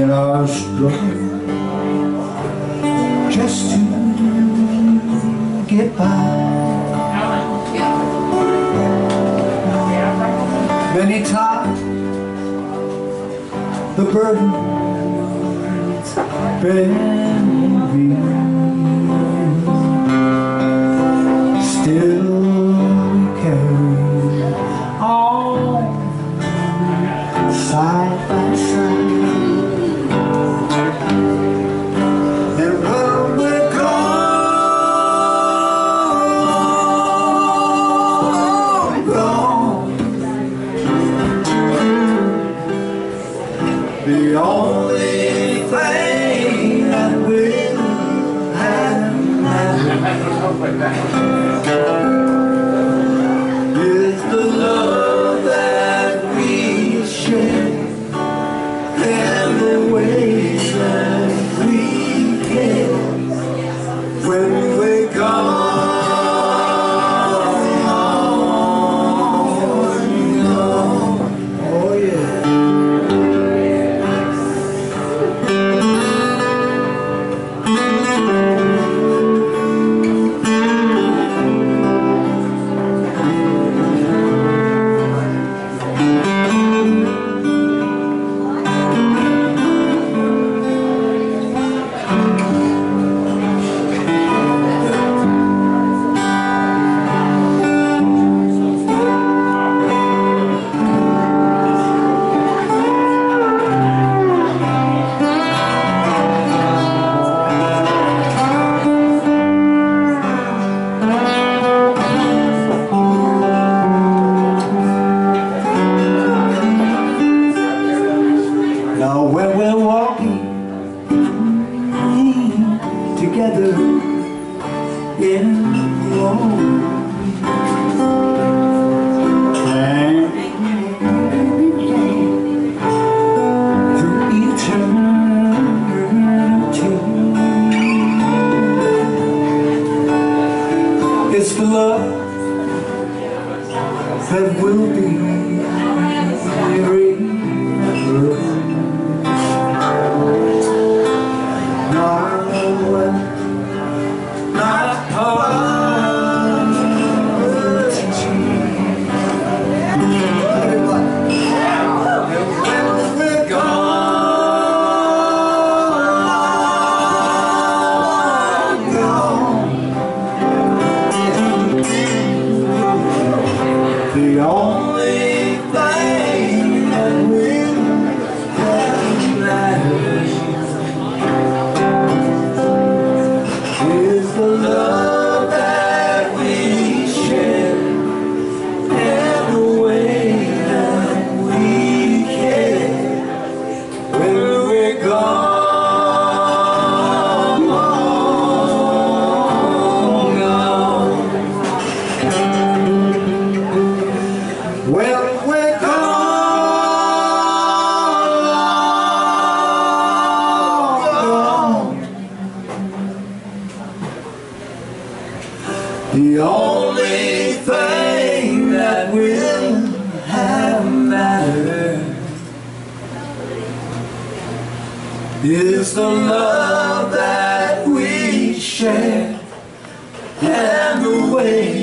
in our struggle just to get by. Many times the burden's been still carried on side by side. The only thing that will happen is the love that we share and the ways that we care. When we wake up, oh yeah. Together in one and through eternity, it's the love that will be the only thing that will happen is the love that we share and the way that we care. When we're gone. When we're gone, the only thing that will have mattered is the love that we share and the way